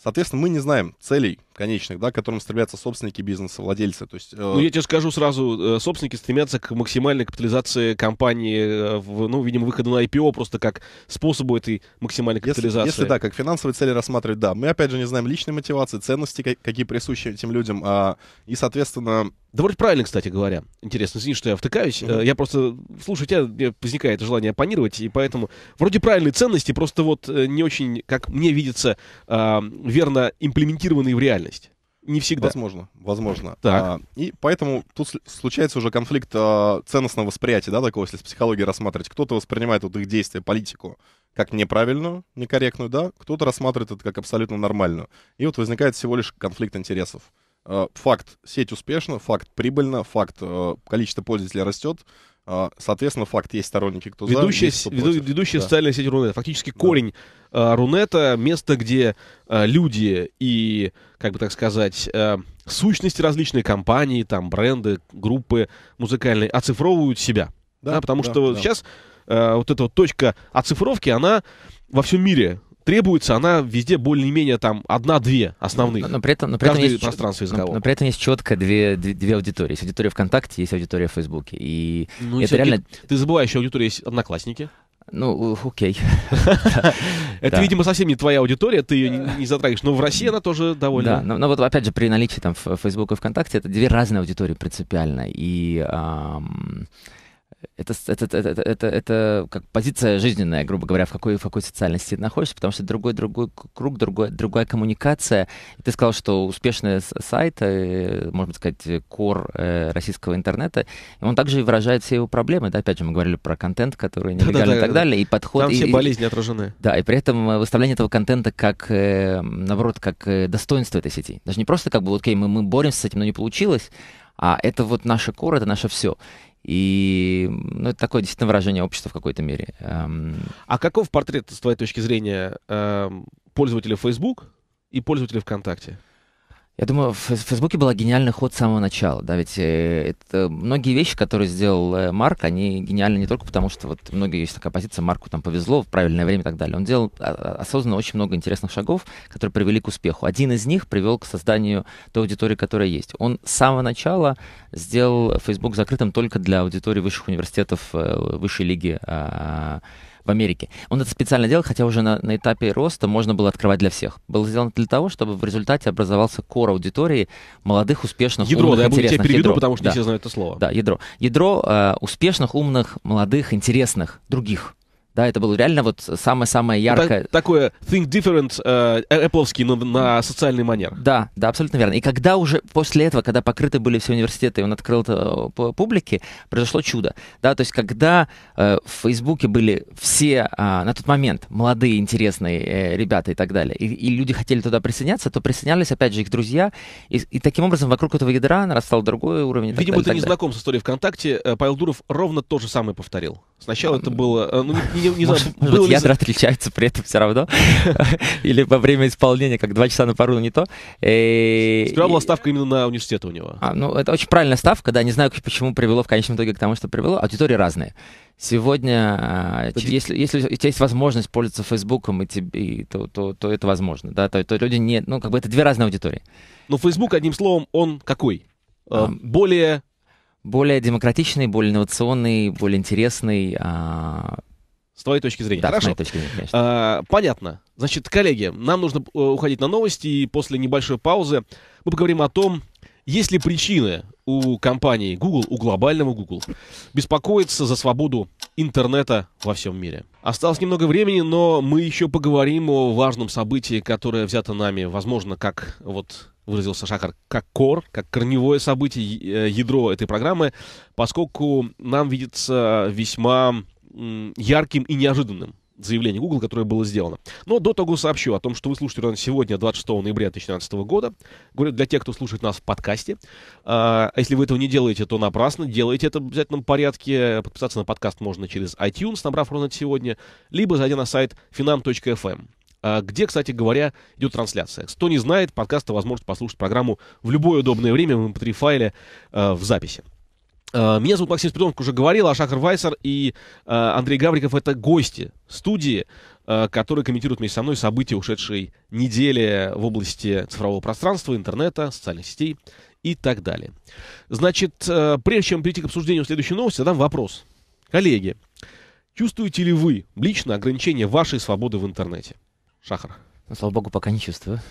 Соответственно, мы не знаем целей конечных, да, к которым стремятся собственники бизнеса, владельцы. То есть, ну, я тебе скажу сразу, собственники стремятся к максимальной капитализации компании, ну, видимо, выходу на IPO просто как способу этой максимальной капитализации. Если да, как финансовые цели рассматривать, да. Мы, опять же, не знаем личной мотивации, ценности, какие присущи этим людям, и, соответственно... Да вроде правильно, кстати говоря. Интересно, извини, что я втыкаюсь. Я просто, слушай, у тебя возникает желание оппонировать, и поэтому вроде правильные ценности, просто вот не очень, как мне видится, верно имплементированные в реальность. Не всегда. Возможно. Так. И поэтому тут случается уже конфликт ценностного восприятия, да, такого, если с психологией рассматривать. Кто-то воспринимает вот их действия, политику, как неправильную, некорректную, да, кто-то рассматривает это как абсолютно нормальную. И вот возникает всего лишь конфликт интересов. Факт, сеть успешна, факт прибыльна, факт, количество пользователей растет, соответственно, факт, есть сторонники, кто за, есть кто против. Ведущая социальная сеть Рунета, фактически корень Рунета, место, где люди и, как бы так сказать, сущности различных компаний, там, бренды, группы музыкальные оцифровывают себя, да, потому что сейчас вот эта вот точка оцифровки, она во всем мире требуется, она везде более-менее там одна-две основных. Но при этом есть четко две аудитории. Есть аудитория ВКонтакте, есть аудитория в Фейсбуке. И ну, это реально... Ты забываешь, что аудитория есть Одноклассники. Ну, окей. Это, видимо, совсем не твоя аудитория, ты ее не затрагиваешь. Но в России она тоже довольно... Да, но вот опять же при наличии там Фейсбука и ВКонтакте это две разные аудитории принципиально. И... Это как позиция жизненная, грубо говоря, в какой социальности ты находишься, потому что другой круг, другая коммуникация. Ты сказал, что успешный сайт, можно сказать, кор российского интернета, он также и выражает все его проблемы. Да, опять же, мы говорили про контент, который нелегальный и так далее, и подход. Там все болезни отражены. Да, и при этом выставление этого контента как, наоборот, как достоинство этой сети. Даже не просто как бы, окей, мы боремся с этим, но не получилось, а это вот наша кор, это наше все. И ну, это такое действительно выражение общества в какой-то мере. А каков портрет, с твоей точки зрения, пользователя Facebook и пользователя ВКонтакте? Я думаю, в Фейсбуке был гениальный ход с самого начала, да, ведь это многие вещи, которые сделал Марк, они гениальны не только потому, что вот многие есть такая позиция, Марку там повезло в правильное время и так далее. Он делал осознанно очень много интересных шагов, которые привели к успеху. Один из них привел к созданию той аудитории, которая есть. Он с самого начала сделал Facebook закрытым только для аудитории высших университетов, высшей лиги в Америке. Он это специально делал, хотя уже на этапе роста можно было открывать для всех. Было сделано для того, чтобы в результате образовался кор аудитории молодых, успешных, ядро, умных, да, интересных. Я буду тебя переведу, ядро, потому что да, не все знают это слово. Да, ядро. Ядро успешных, умных, молодых, интересных, других. Да, это было реально вот самое-самое яркое. Такое think different, Apple-овский, но на социальный манер. Да, да, абсолютно верно. И когда уже после этого, когда покрыты были все университеты, и он открыл это публике, произошло чудо. Да, то есть когда в Фейсбуке были все на тот момент молодые, интересные ребята и так далее, и люди хотели туда присоединяться, то присоединялись опять же их друзья, и таким образом вокруг этого ядра нарастал другой уровень. Видимо, ты не знаком с историей ВКонтакте. Павел Дуров ровно то же самое повторил. Сначала это было... Может, ядра отличаются при этом все равно? Или во время исполнения, как 2 часа на пару, но не то? Сперва была ставка именно на университет у него. Ну, это очень правильная ставка, да, не знаю, почему привело в конечном итоге к тому, что привело. Аудитории разные. Сегодня, если у тебя есть возможность пользоваться Фейсбуком, то это возможно, да, то люди не... Ну, как бы это две разные аудитории. Но Фейсбук, одним словом, он какой? Более демократичный, более инновационный, более интересный... С твоей точки зрения. Да, хорошо. С моей точки зрения, конечно. Понятно. Значит, коллеги, нам нужно уходить на новости, и после небольшой паузы мы поговорим о том, есть ли причины у компании Google, у глобального Google, беспокоиться за свободу интернета во всем мире. Осталось немного времени, но мы еще поговорим о важном событии, которое взято нами, возможно, как вот выразился Шахар, как корневое событие, ядро этой программы, поскольку нам видится весьма ярким и неожиданным заявление Google, которое было сделано. Но до того сообщу о том, что вы слушаете нас сегодня, 26 ноября 2017 года. Говорю, для тех, кто слушает нас в подкасте. А если вы этого не делаете, то напрасно. Делайте это в обязательном порядке. Подписаться на подкаст можно через iTunes, набрав «Рунет сегодня», либо зайдя на сайт finam.fm. Где, кстати говоря, идет трансляция. Кто не знает, подкаста возможно послушать программу в любое удобное время в MP3-файле в записи. Меня зовут Максим Спиридонов, уже говорил, а Шахар Вайсер и Андрей Гавриков — это гости студии, которые комментируют вместе со мной события ушедшей недели в области цифрового пространства, интернета, социальных сетей и так далее. Значит, прежде чем перейти к обсуждению следующей новости, задам вопрос. Коллеги, чувствуете ли вы лично ограничение вашей свободы в интернете? Шахар. Ну, слава богу, пока не чувствую.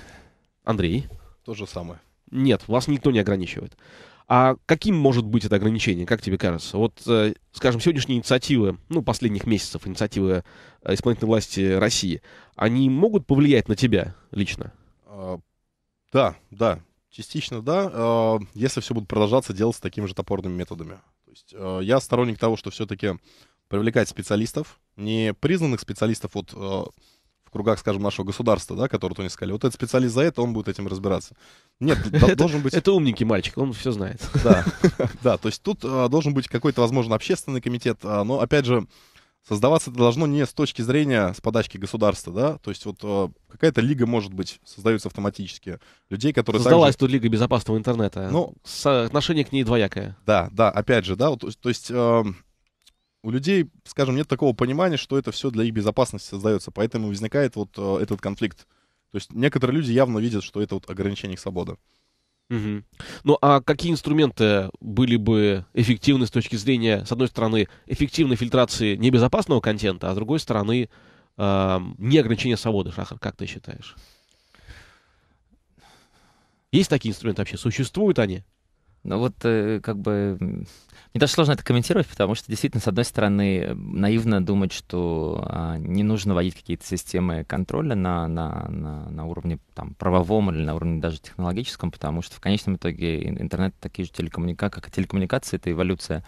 Андрей? То же самое. Нет, вас никто не ограничивает. А каким может быть это ограничение, как тебе кажется? Вот, скажем, сегодняшние инициативы, ну, последних месяцев, инициативы исполнительной власти России, они могут повлиять на тебя лично? Да, частично да, если все будет продолжаться делаться такими же топорными методами. То есть я сторонник того, что все-таки привлекать специалистов, не признанных специалистов от... в кругах, скажем, нашего государства, да, который то не сказали, вот этот специалист за это, он будет этим разбираться. Нет, должен быть... Это умненький мальчик, он все знает. Да, то есть тут должен быть какой-то, возможно, общественный комитет, но, опять же, создаваться это должно не с точки зрения, с подачки государства, да, то есть вот какая-то лига, может быть, создается автоматически, людей, которые... Создалась тут Лига Безопасного Интернета, но отношение к ней двоякое. Да, опять же, да, то есть... У людей, скажем, нет такого понимания, что это все для их безопасности создается, поэтому возникает вот этот конфликт. То есть некоторые люди явно видят, что это вот ограничение их свободы. Угу. Ну а какие инструменты были бы эффективны с точки зрения, с одной стороны, эффективной фильтрации небезопасного контента, а с другой стороны, неограничения свободы, Шахар, как ты считаешь? Есть такие инструменты вообще? Существуют они? Ну вот, как бы, мне даже сложно это комментировать, потому что, действительно, с одной стороны, наивно думать, что не нужно вводить какие-то системы контроля на уровне там, правовом или на уровне даже технологическом, потому что в конечном итоге интернет такие же как телекоммуникации, это эволюция.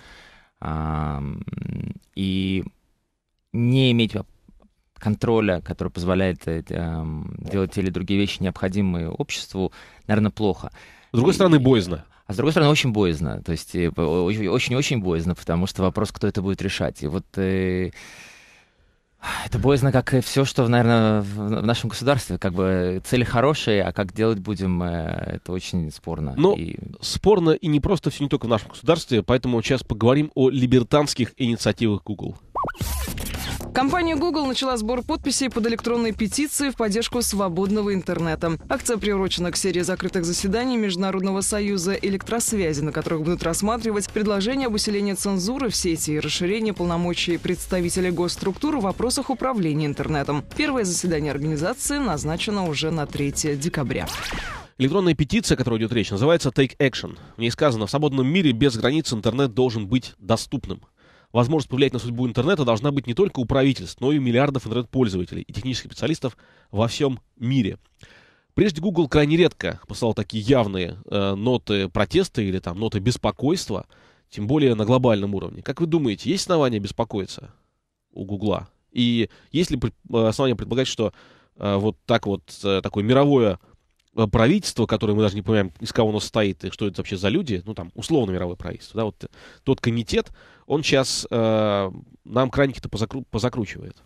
И не иметь контроля, который позволяет делать те или другие вещи, необходимые обществу, наверное, плохо. С другой стороны, боязно. А с другой стороны, очень боязно, то есть очень-очень боязно, потому что вопрос, кто это будет решать. И вот Это боязно, как и все, что, наверное, в нашем государстве. Как бы цели хорошие, а как делать будем, это очень спорно. Но спорно и не просто все не только в нашем государстве, поэтому сейчас поговорим о либертанских инициативах Google. Компания Google начала сбор подписей под электронной петицией в поддержку свободного интернета. Акция приурочена к серии закрытых заседаний Международного союза электросвязи, на которых будут рассматривать предложения об усилении цензуры в сети и расширении полномочий представителей госструктур в вопросах управления интернетом. Первое заседание организации назначено уже на 3 декабря. Электронная петиция, о которой идет речь, называется «Take Action». В ней сказано: в свободном мире без границ интернет должен быть доступным. Возможность повлиять на судьбу интернета должна быть не только у правительств, но и у миллиардов интернет-пользователей и технических специалистов во всем мире. Прежде Google крайне редко посылал такие явные ноты протеста или там ноты беспокойства, тем более на глобальном уровне. Как вы думаете, есть основания беспокоиться у Гугла? И есть ли основания предполагать, что такое мировое правительство, которое мы даже не понимаем, из кого оно состоит и что это вообще за люди, ну там условно мировое правительство, да, вот тот комитет, он сейчас нам краники-то позакручивает.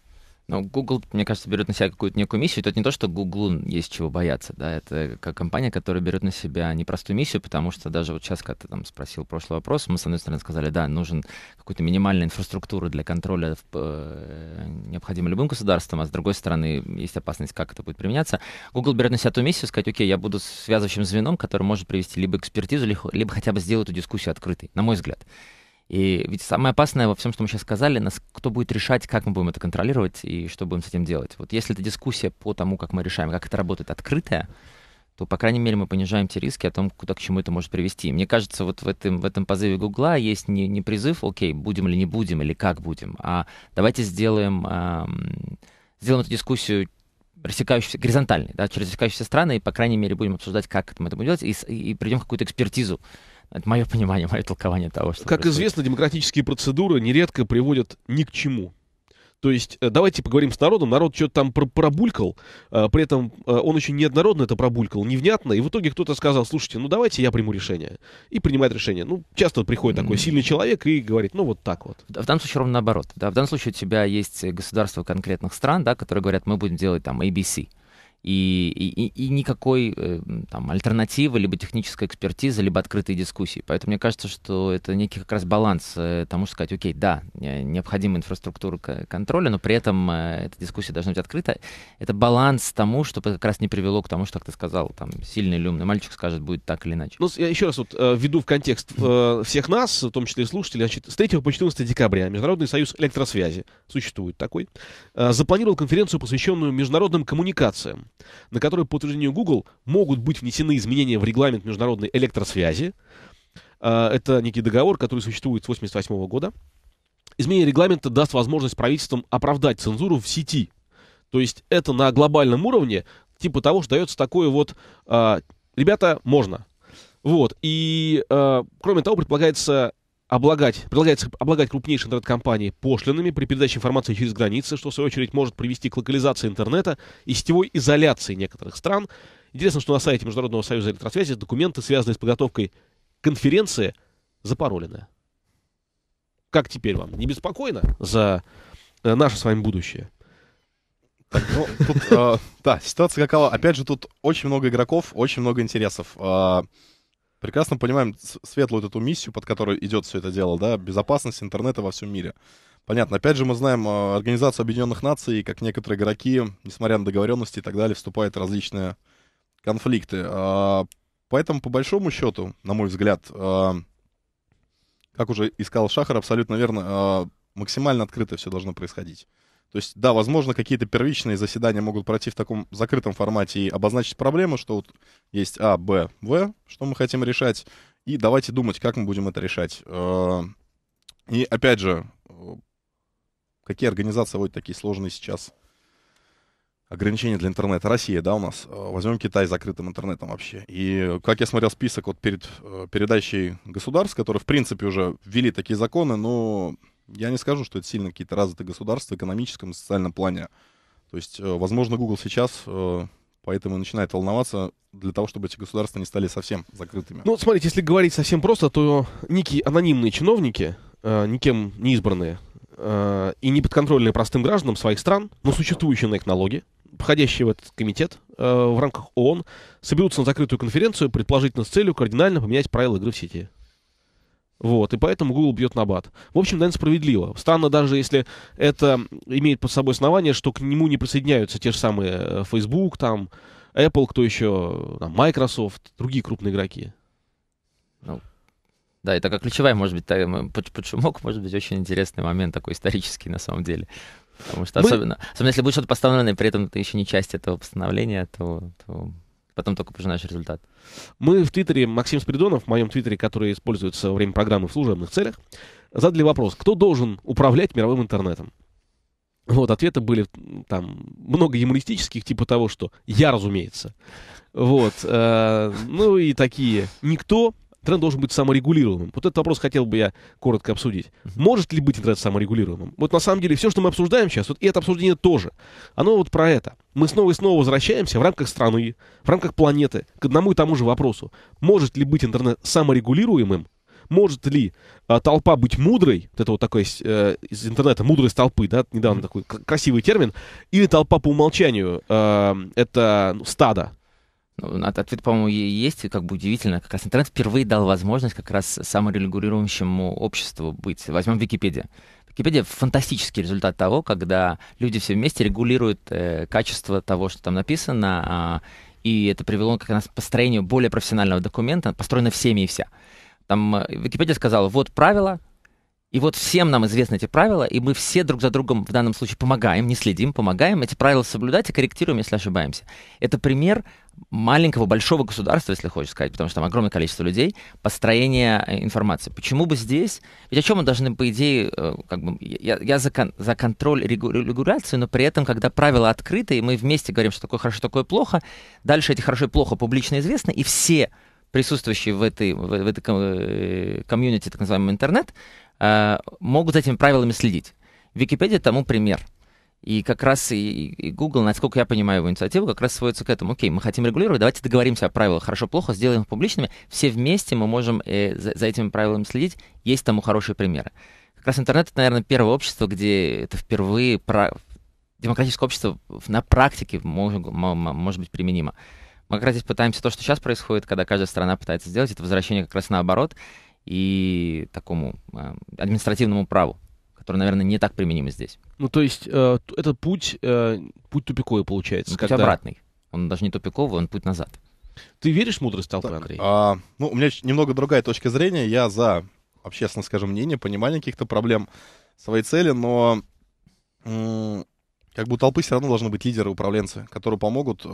Но Google, мне кажется, берет на себя какую-то некую миссию. Это не то, что Google есть чего бояться, да, это как компания, которая берет на себя непростую миссию, потому что даже вот сейчас, когда ты там спросил прошлый вопрос, мы, с одной стороны, сказали, да, нужен какую-то минимальную инфраструктуру для контроля, необходимую любым государством, а с другой стороны, есть опасность, как это будет применяться. Google берет на себя ту миссию, сказать, окей, я буду связывающим звеном, который может привести либо экспертизу, либо хотя бы сделать эту дискуссию открытой, на мой взгляд. И ведь самое опасное во всем, что мы сейчас сказали, кто будет решать, как мы будем это контролировать и что будем с этим делать. Вот если это дискуссия по тому, как мы решаем, как это работает, открытая, то, по крайней мере, мы понижаем те риски о том, к чему это может привести. Мне кажется, вот в этом позыве Гугла есть не призыв, окей, будем или не будем, или как будем, а давайте сделаем эту дискуссию рассекающейся, горизонтальной, да, через рассекающиеся страны, и, по крайней мере, будем обсуждать, как мы это будем делать, и придем к какую-то экспертизу. Это мое понимание, мое толкование того, что... Как происходит. Известно, демократические процедуры нередко приводят ни к чему. То есть давайте поговорим с народом. Народ что-то там пробулькал, при этом он еще неоднородно это пробулькал, невнятно. И в итоге кто-то сказал: слушайте, ну давайте я приму решение. И принимает решение. Ну, часто приходит такой сильный человек и говорит: ну вот так вот. В данном случае ровно наоборот. Да, в данном случае у тебя есть государства конкретных стран, да, которые говорят: мы будем делать там ABC. И никакой там альтернативы, либо технической экспертизы, либо открытой дискуссии. Поэтому мне кажется, что это некий как раз баланс тому, что сказать: окей, да, необходима инфраструктура контроля, но при этом эта дискуссия должна быть открыта. Это баланс тому, чтобы как раз не привело к тому, что, как ты сказал, там сильный или умный мальчик скажет, будет так или иначе. Ну, я еще раз введу в контекст всех нас, в том числе и слушателей. Значит, с 3 по 14 декабря Международный союз электросвязи, существует такой, запланировал конференцию, посвященную международным коммуникациям, на которой, по утверждению Google, могут быть внесены изменения в регламент международной электросвязи. Это некий договор, который существует с 1988 года. Изменение регламента даст возможность правительствам оправдать цензуру в сети. То есть это на глобальном уровне типа того, что дается такое вот «ребята, можно». Вот. И кроме того, предлагается облагать крупнейшие интернет-компании пошлинами при передаче информации через границы, что, в свою очередь, может привести к локализации интернета и сетевой изоляции некоторых стран. Интересно, что на сайте Международного союза электросвязи документы, связанные с подготовкой конференции, запаролены. Как теперь вам? Не беспокойно за наше с вами будущее? Так, ну, тут, да, ситуация какова? Опять же, тут очень много игроков, очень много интересов. Прекрасно понимаем светлую эту миссию, под которой идет все это дело, да, безопасность интернета во всем мире. Понятно. Опять же, мы знаем Организацию Объединенных Наций, как некоторые игроки, несмотря на договоренности и так далее, вступают в различные конфликты. Поэтому, по большому счету, на мой взгляд, как уже и сказал Шахар, абсолютно верно, максимально открыто все должно происходить. То есть, да, возможно, какие-то первичные заседания могут пройти в таком закрытом формате и обозначить проблему, что вот есть А, Б, В, что мы хотим решать, и давайте думать, как мы будем это решать. И, опять же, какие организации вводят такие сложные сейчас ограничения для интернета? Россия, да, у нас. Возьмем Китай с закрытым интернетом вообще. И, как я смотрел список вот перед передачей государств, которые, в принципе, уже ввели такие законы, но... Я не скажу, что это сильно какие-то развитые государства в экономическом и социальном плане. То есть, возможно, Google сейчас поэтому и начинает волноваться для того, чтобы эти государства не стали совсем закрытыми. Ну, смотрите, если говорить совсем просто, то некие анонимные чиновники, никем не избранные, и неподконтрольные простым гражданам своих стран, но существующие на их налоги, входящие в этот комитет в рамках ООН, соберутся на закрытую конференцию, предположительно с целью кардинально поменять правила игры в сети. Вот, и поэтому Google бьет на бат. В общем, наверное, справедливо. Странно даже, если это имеет под собой основание, что к нему не присоединяются те же самые Facebook, там, Apple, кто еще, там, Microsoft, другие крупные игроки. Ну, да, это как ключевая, может быть, подшумок, может быть, очень интересный момент, такой исторический на самом деле. Потому что особенно если будет что-то постановленное, при этом ты еще не часть этого постановления, то потом только пожинаешь результат. Мы в Твиттере, Максим Спиридонов, в моем Твиттере, который используется во время программы в служебных целях, задали вопрос, кто должен управлять мировым интернетом? Вот, ответы были там много юмористических, типа того, что «я, разумеется». Вот, ну и такие «никто». Интернет должен быть саморегулируемым. Вот этот вопрос хотел бы я коротко обсудить. Может ли быть интернет саморегулируемым? Вот на самом деле все, что мы обсуждаем сейчас, вот и это обсуждение тоже, оно вот про это. Мы снова и снова возвращаемся в рамках страны, в рамках планеты к одному и тому же вопросу. Может ли быть интернет саморегулируемым? Может ли толпа быть мудрой? Вот это вот такой из интернета мудрость толпы, да, недавно такой красивый термин. Или толпа по умолчанию это стадо? Ответ, по-моему, есть, как бы удивительно. Как раз интернет впервые дал возможность как раз саморегулирующему обществу быть. Возьмем Википедию. Википедия — фантастический результат того, когда люди все вместе регулируют качество того, что там написано, и это привело как раз к построению более профессионального документа, построено всеми и вся. Там Википедия сказала, вот правила, и вот всем нам известны эти правила, и мы все друг за другом в данном случае помогаем, не следим, помогаем эти правила соблюдать и корректируем, если ошибаемся. Это пример маленького, большого государства, если хочешь сказать, потому что там огромное количество людей, построение информации. Почему бы здесь... Ведь о чем мы должны, по идее, как бы... Я за контроль, регуляцию, но при этом, когда правила открыты, и мы вместе говорим, что такое хорошо, такое плохо, дальше эти хорошо и плохо публично известны, и все присутствующие в этой комьюнити, так называемый интернет, могут за этими правилами следить. Википедия тому пример. И как раз и Google, насколько я понимаю его инициативу, как раз сводится к этому. Окей, мы хотим регулировать, давайте договоримся о правилах хорошо-плохо, сделаем их публичными, все вместе мы можем за этими правилами следить, есть тому хорошие примеры. Как раз интернет — это, наверное, первое общество, где это впервые демократическое общество на практике может быть применимо. Мы как раз здесь пытаемся то, что сейчас происходит, когда каждая страна пытается сделать, это возвращение как раз наоборот и такому административному праву, который, наверное, не так применим здесь. Ну, то есть это путь тупиковый получается. Ну, путь обратный. Он даже не тупиковый, он путь назад. Ты веришь в мудрость толпы, Андрей? Ну, у меня немного другая точка зрения. Я за, общественно, скажем, мнение, понимание каких-то проблем, своей цели, но как бы у толпы все равно должны быть лидеры, управленцы, которые помогут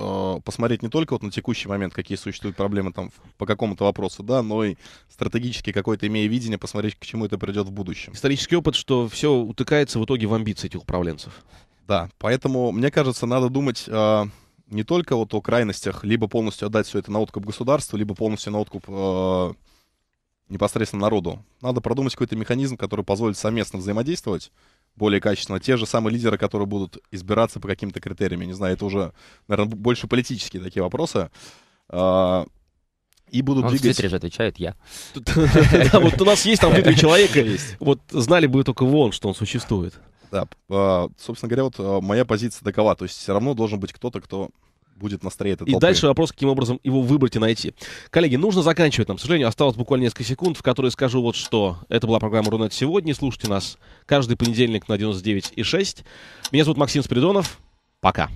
посмотреть не только вот на текущий момент, какие существуют проблемы там по какому-то вопросу, да, но и стратегически какое-то, имея видение, посмотреть, к чему это придет в будущем. Исторический опыт, что все утыкается в итоге в амбиции этих управленцев. Да, поэтому, мне кажется, надо думать не только вот о крайностях, либо полностью отдать все это на откуп государству, либо полностью на откуп непосредственно народу. Надо продумать какой-то механизм, который позволит совместно взаимодействовать, более качественно. Те же самые лидеры, которые будут избираться по каким-то критериям, я не знаю, это уже, наверное, больше политические такие вопросы. И будут двигать... в Твиттере же отвечает я. Да, вот у нас есть там в Твиттере человека есть. Вот знали бы только вон, что он существует. Да, собственно говоря, вот моя позиция такова. То есть все равно должен быть кто-то, кто будет настроить это. И дальше вопрос, каким образом его выбрать и найти. Коллеги, нужно заканчивать нам. К сожалению, осталось буквально несколько секунд, в которые скажу вот что. Это была программа «Рунет сегодня». Слушайте нас каждый понедельник на 99,6. Меня зовут Максим Спиридонов. Пока.